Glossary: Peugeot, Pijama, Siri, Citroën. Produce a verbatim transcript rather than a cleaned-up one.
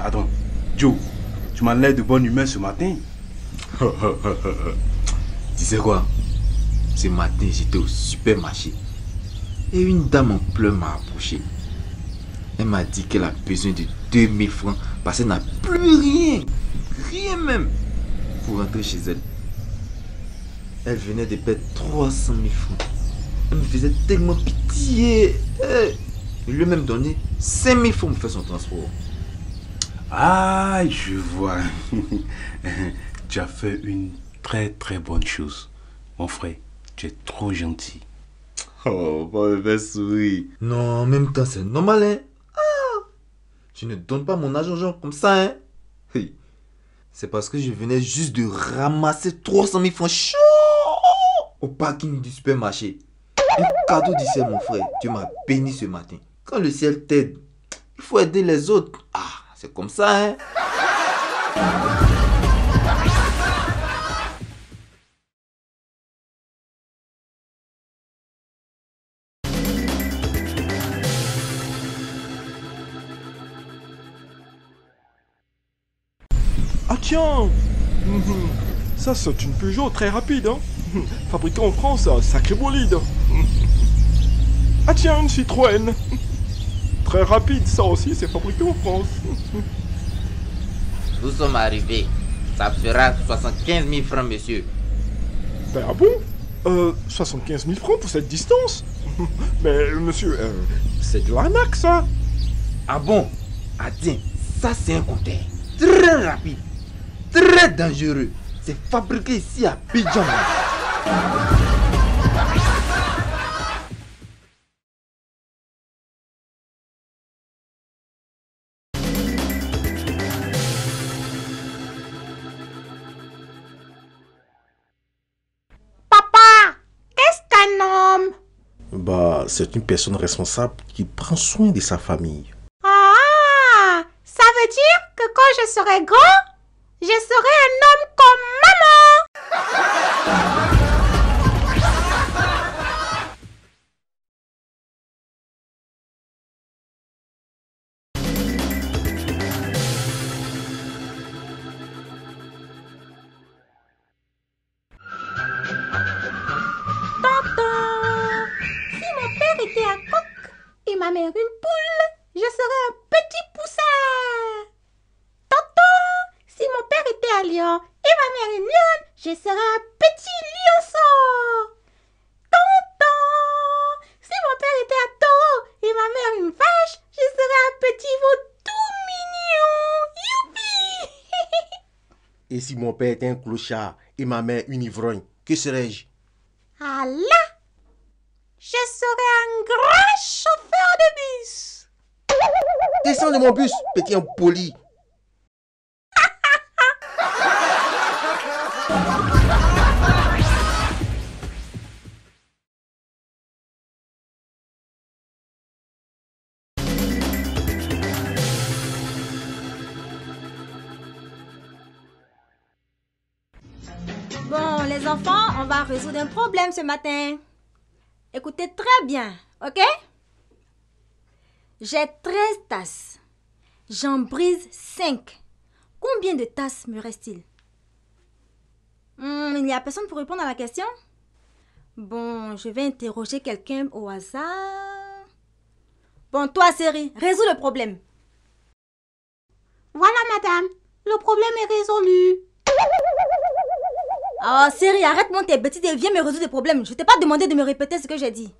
Mais attends, Joe, tu m'as l'air de bonne humeur ce matin. Tu sais quoi? Ce matin, j'étais au supermarché. Et une dame en pleurs m'a approché. Elle m'a dit qu'elle a besoin de deux mille francs parce qu'elle n'a plus rien, rien même, pour rentrer chez elle. Elle venait de perdre trois cent mille francs. Elle me faisait tellement pitié. Je lui ai même donné cinq mille francs pour faire son transport. Ah, je vois. Tu as fait une très très bonne chose. Mon frère, tu es trop gentil. Oh, pas me faire sourire. Non, en même temps, c'est normal, hein. Ah, je ne donne pas mon argent genre comme ça, hein. Hey. C'est parce que je venais juste de ramasser trois cent mille francs chaud au parking du supermarché. Un cadeau du ciel, mon frère. Dieu m'a béni ce matin. Quand le ciel t'aide, il faut aider les autres. Ah, c'est comme ça, hein. Ah tiens, ça c'est une Peugeot très rapide, hein. Fabriquée en France, sacré bolide. Ah tiens, une Citroën. Très rapide, ça aussi c'est fabriqué en France. Nous sommes arrivés. Ça fera soixante-quinze mille francs, monsieur. Ben ah bon, euh, soixante-quinze mille francs pour cette distance? Mais monsieur, euh, c'est de l'arnaque ça. Ah bon? Ah tiens, ça c'est un compteur. Très rapide. Très dangereux. C'est fabriqué ici à Pijama. Papa, qu'est-ce qu'un homme? Bah, c'est une personne responsable qui prend soin de sa famille. Ah, ça veut dire que quand je serai grand, je serai un homme comme maman. Tonton, si mon père était un coq et ma mère une poule, je serais un petit poussin. Si mon père était un lion et ma mère une lionne, je serais un petit lionceau. Tonton, si mon père était un taureau et ma mère une vache, je serais un petit veau tout mignon. Youpi! Et si mon père était un clochard et ma mère une ivrogne, que serais-je? Ah là! Je serais un grand chauffeur de bus. Descends de mon bus, petit impoli. Bon, les enfants, on va résoudre un problème ce matin. Écoutez très bien, ok? J'ai treize tasses. J'en brise cinq. Combien de tasses me reste-t-il? Hum, il n'y a personne pour répondre à la question? Bon, je vais interroger quelqu'un au hasard. Bon, toi, Siri, résous le problème. Voilà, madame. Le problème est résolu. Oh, Siri, arrête-moi tes bêtises et viens me résoudre le problème. Je t'ai pas demandé de me répéter ce que j'ai dit.